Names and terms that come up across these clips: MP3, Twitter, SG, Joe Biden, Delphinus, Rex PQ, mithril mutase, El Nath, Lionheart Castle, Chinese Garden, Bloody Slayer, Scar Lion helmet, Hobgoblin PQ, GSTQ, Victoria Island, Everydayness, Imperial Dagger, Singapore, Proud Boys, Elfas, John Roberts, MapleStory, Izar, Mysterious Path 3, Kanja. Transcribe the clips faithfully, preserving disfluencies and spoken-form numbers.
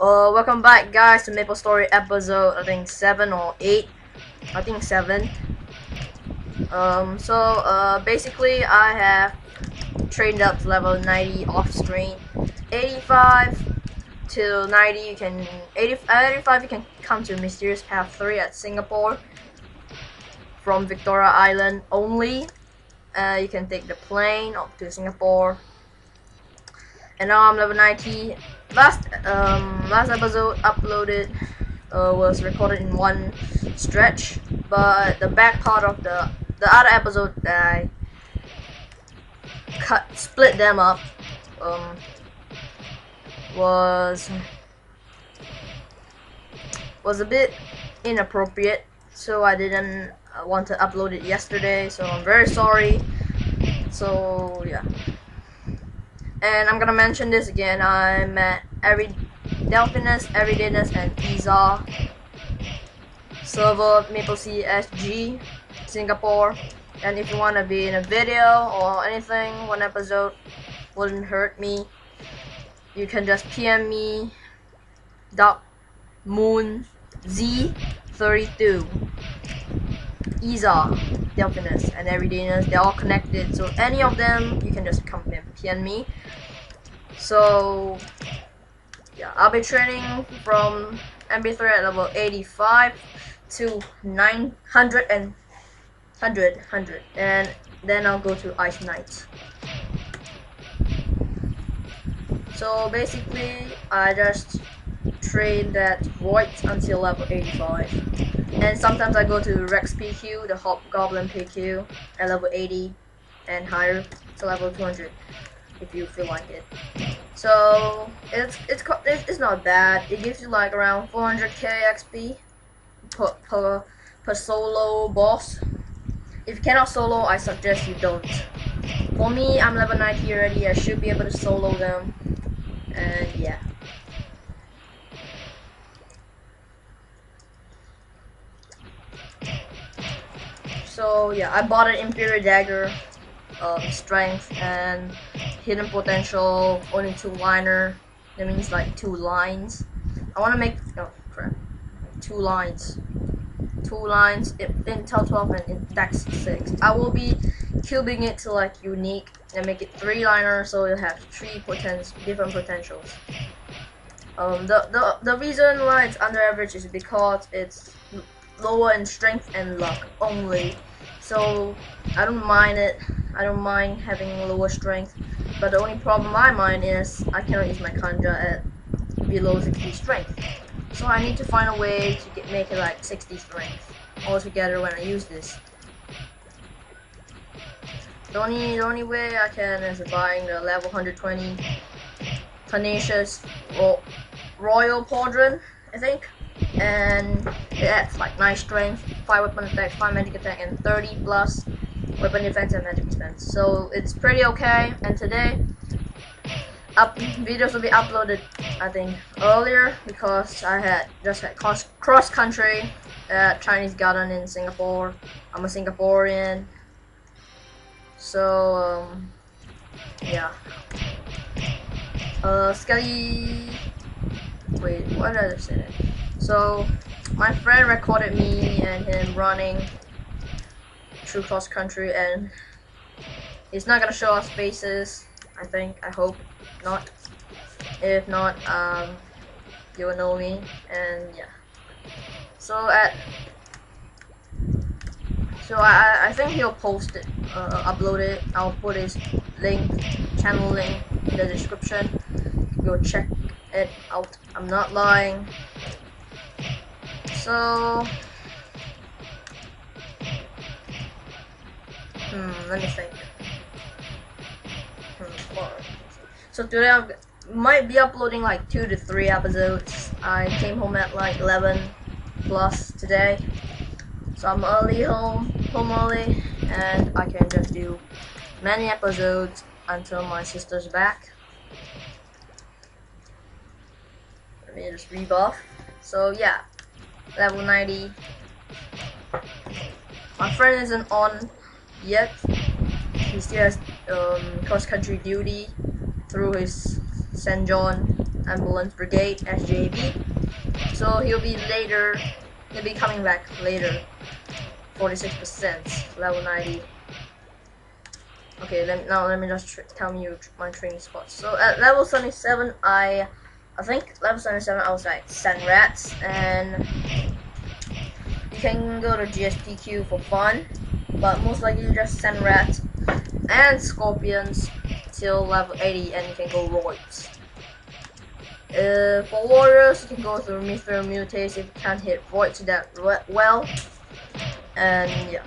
Uh, welcome back, guys, to MapleStory episode, I think seven or eight. I think seven. Um, so uh, basically, I have trained up to level ninety off screen. eighty-five to ninety, you can eighty, eighty-five. You can come to Mysterious Path three at Singapore from Victoria Island only. Uh, you can take the plane up to Singapore. And now I'm level ninety. Last um last episode uploaded uh, was recorded in one stretch, but the back part of the the other episode that I cut split them up um was was a bit inappropriate, so I didn't want to upload it yesterday. So I'm very sorry. So yeah. And I'm gonna mention this again. I'm at every Delphinus, Everydayness, and Izar server, Maple C S G, Singapore. And if you wanna be in a video or anything, one episode wouldn't hurt me. You can just P M me, dark moon z thirty-two, Izar, Delphinus, and Everydayness. They're all connected, so any of them you can just come and P N me. So yeah, I'll be training from M P three at level eighty-five to nine hundred and one hundred, one hundred, and then I'll go to Ice Knight. So basically, I just train that void until level eighty-five. And sometimes I go to Rex P Q, the Hobgoblin P Q, at level eighty and higher, to level two hundred if you feel like it. So it's it's it's not bad. It gives you like around four hundred K X P per, per per solo boss. If you cannot solo, I suggest you don't. For me, I'm level ninety already. I should be able to solo them, and yeah. So yeah, I bought an Imperial Dagger, um, strength and hidden potential, only two liner. That means like two lines. I want to make oh crap, two lines, two lines. Intel twelve and in Dex six. I will be cubing it to like unique and make it three liner, so you'll have three poten different potentials. Um, the the the reason why it's under average is because it's lower in strength and luck only. So I don't mind it. I don't mind having lower strength, but the only problem I mind is I cannot use my Kanja at below sixty strength. So I need to find a way to get, make it like sixty strength altogether when I use this. The only the only way I can is buying the level one hundred twenty Tenacious or Royal Pauldron, I think. And it adds like nine strength, five weapon attack, five magic attack, and thirty plus weapon defense and magic defense. So it's pretty okay. And today, up videos will be uploaded, I think, earlier because I had just had cross cross country at Chinese Garden in Singapore. I'm a Singaporean, so um, yeah. Uh, Skelly. Wait, what did I say? So my friend recorded me and him running through cross country, and he's not gonna show us faces. I think, I hope not. If not, um, you will know me, and yeah. So at so I I think he'll post it, uh, upload it. I'll put his link, channel link, in the description. Go check it out. I'm not lying. So, hmm, let me think. Hmm, so today I might be uploading like two to three episodes. I came home at like eleven plus today, so I'm early home, home early, and I can just do many episodes until my sister's back. Let me just rebuff. So yeah. Level ninety. My friend isn't on yet. He still has um, cross country duty through his Saint John John Ambulance Brigade, S J B. So he'll be later, he'll be coming back later. forty-six percent, level ninety. Okay, let, now let me just tr tell me you tr my training spots. So at level seventy-seven, I, I think level seventy-seven, I was like sand rats, and you can go to G S T Q for fun, but most likely you just sand rats and scorpions till level eighty, and you can go roids. Uh, for warriors, you can go through mithril mutase if you can't hit voids that well, and yeah.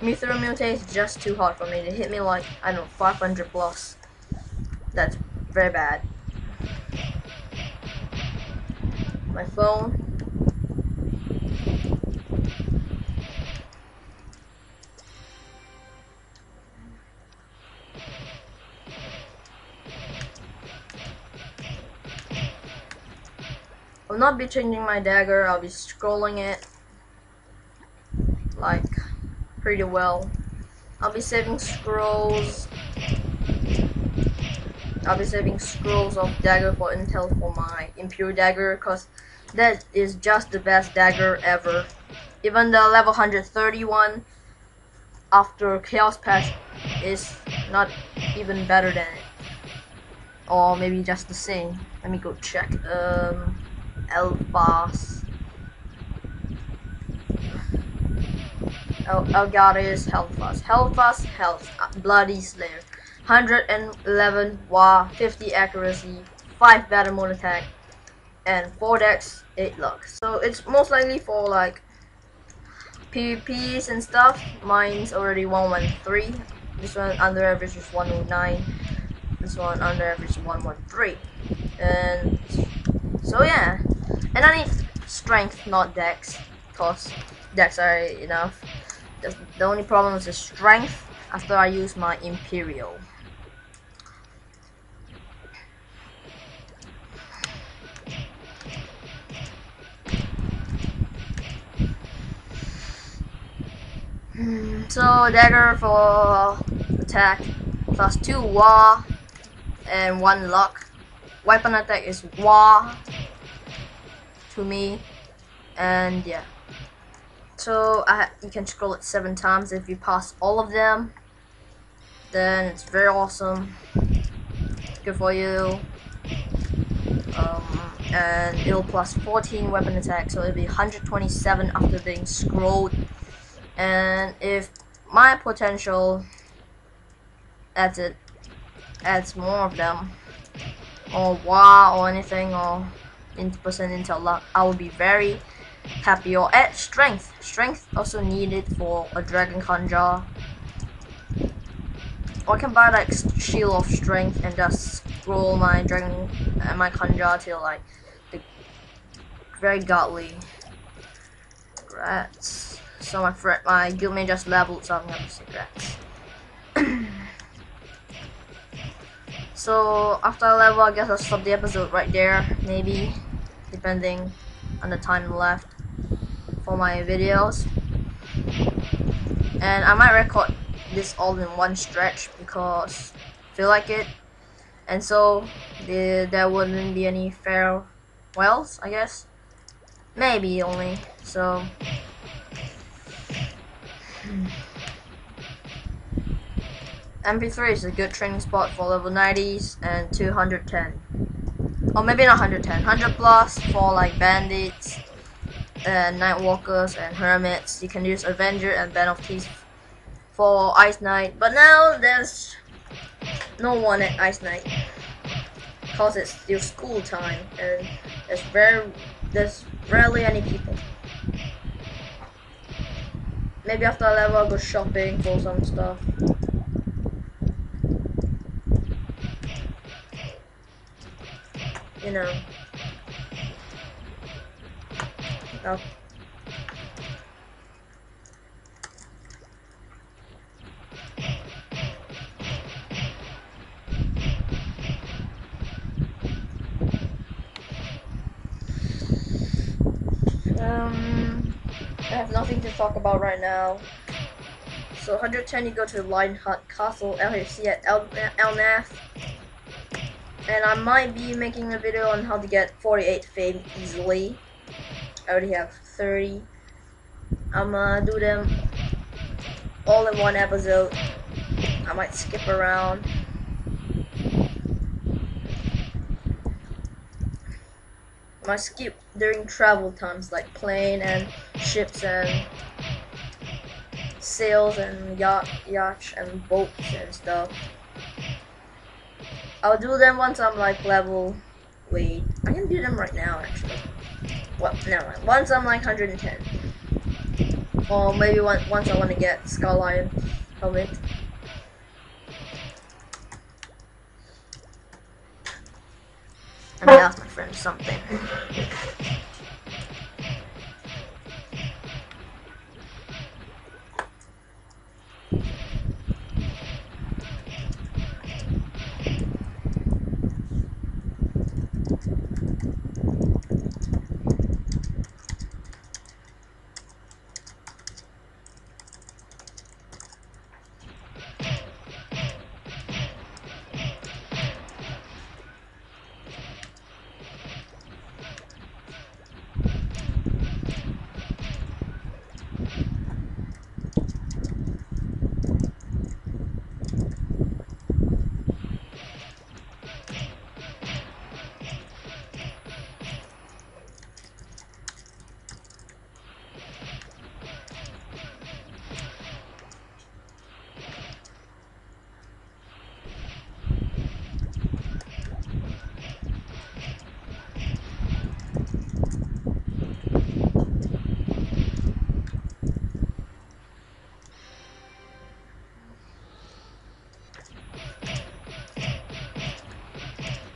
Mithril Mutase is just too hard for me. It hit me like, I don't know, five hundred blocks. That's very bad. My phone. I'll not be changing my dagger, I'll be scrolling it. Like... pretty well. I'll be saving scrolls. I'll be saving scrolls of dagger for intel for my Imperial Dagger, because that is just the best dagger ever. Even the level one hundred thirty-one after Chaos Patch is not even better than it. Or maybe just the same. Let me go check. Um, Elfas. El Elgaris, Helfas, Helfas, Health, Bloody Slayer, one hundred eleven W A, fifty accuracy, five battle mode attack, and four dex, eight luck. So it's most likely for like PvPs and stuff. Mine's already one one three. This one under average is one oh nine. This one under average is one one three. And so yeah. And I need strength, not dex, cause dex are enough. The only problem is the strength after I use my Imperial. So dagger for attack plus two W A and one luck. Weapon attack is W A to me, and yeah. So I, you can scroll it seven times. If you pass all of them, then it's very awesome. Good for you. Um, and it'll plus fourteen weapon attack, so it'll be one hundred twenty-seven after being scrolled. And if my potential adds it, adds more of them, or W A or anything, or in percent intel luck, I will be very happy. Or at strength. Strength also needed for a dragon Kanja. Or I can buy like shield of strength and just scroll my dragon and my Kanja till like the very godly. Rats. So my friend, my guildmate just leveled, so I'm gonna say rats. So after I level, I guess I'll stop the episode right there. Maybe, depending on the time left for my videos, and I might record this all in one stretch because I feel like it, and so the, there wouldn't be any farewells, I guess, maybe only. So M P three is a good training spot for level nineties and two hundred ten. Or maybe not one hundred ten, one hundred plus for like bandits and nightwalkers and hermits. You can use Avenger and Band of Thieves for Ice Knight, but now there's no one at Ice Knight because it's still school time and there's very there's rarely any people. Maybe after a level I'll go shopping for some stuff. You know, oh. um, I have nothing to talk about right now. So one hundred ten, you go to Lionheart Castle, L H C at El, El Nath. and I might be making a video on how to get forty-eight fame easily. I already have thirty. I'ma do them all in one episode. I might skip around. I might skip during travel times like plane and ships and sails and yacht, yachts and boats and stuff. I'll do them once I'm like level. Wait, I can do them right now actually. Well, never mind. Once I'm like one hundred ten, or maybe one, once I want to get Scar Lion helmet. I'm gonna ask my friend something.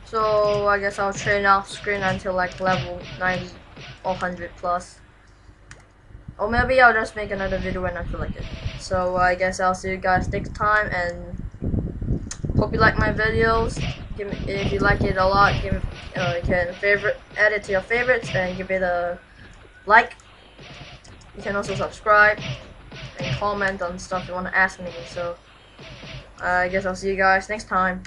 So I guess I'll train off screen until like level ninety or one hundred plus. Or maybe I'll just make another video when I feel like it. So I guess I'll see you guys next time, and hope you like my videos. Give me, if you like it a lot, give me, uh, you can favorite, add it to your favorites and give it a like. You can also subscribe and comment on stuff you want to ask me. So I guess I'll see you guys next time.